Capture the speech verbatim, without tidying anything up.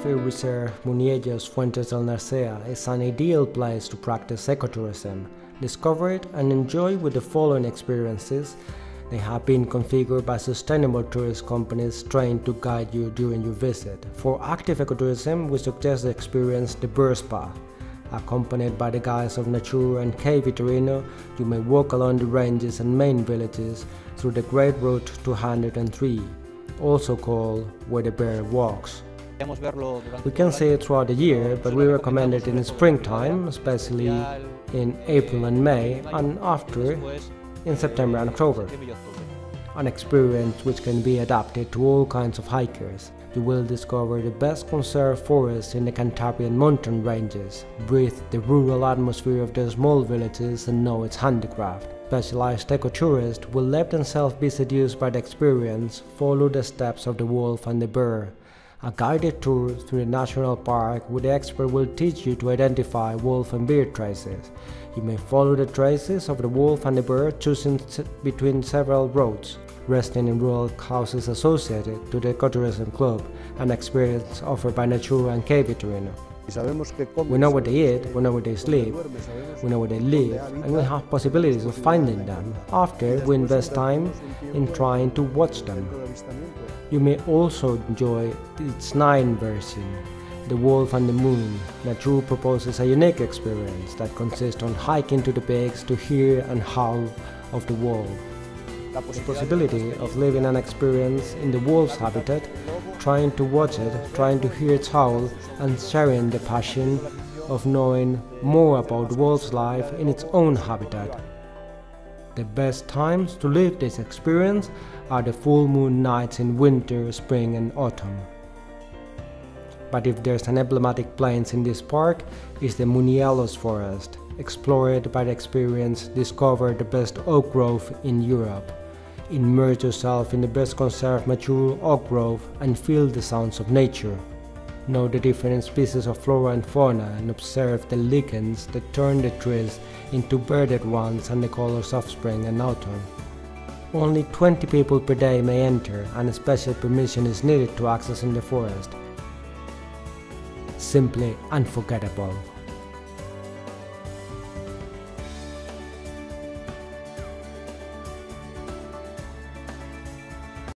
Biosphere Reserve Muniellos Fuentes del Narcea is an ideal place to practice ecotourism, discover it and enjoy with the following experiences. They have been configured by sustainable tourist companies trained to guide you during your visit. For active ecotourism, we suggest the experience the Bear's Path. Accompanied by the guides of Natur and Vitorino, you may walk along the ranges and main villages through the Great Road two oh three, also called Where the Bear Walks. We can see it throughout the year, but we recommend it in springtime, especially in April and May, and after in September and October. An experience which can be adapted to all kinds of hikers. You will discover the best conserved forests in the Cantabrian mountain ranges, breathe the rural atmosphere of the small villages and know its handicraft. Specialized ecotourists will let themselves be seduced by the experience, follow the steps of the wolf and the bear. A guided tour through the national park where the expert will teach you to identify wolf and bear traces. You may follow the traces of the wolf and the bear, choosing between several roads, resting in rural houses associated to the ecotourism club, an experience offered by Natura and Caverno. We know what they eat, we know where they sleep, we know where they live, and we have possibilities of finding them. After, we invest time in trying to watch them. You may also enjoy its nine version, The Wolf and the Moon. Natur proposes a unique experience that consists on hiking to the peaks to hear and howl of the wolf. The possibility of living an experience in the wolf's habitat, trying to watch it, trying to hear its howl, and sharing the passion of knowing more about the wolf's life in its own habitat. The best times to live this experience are the full moon nights in winter, spring and autumn. But if there's an emblematic place in this park, it's the Muniellos Forest. Explore it by the experience, discover the best oak grove in Europe. Immerse yourself in the best conserved mature oak grove and feel the sounds of nature. Know the different species of flora and fauna and observe the lichens that turn the trees into bearded ones and the colors of spring and autumn. Only twenty people per day may enter and a special permission is needed to access in the forest. Simply unforgettable.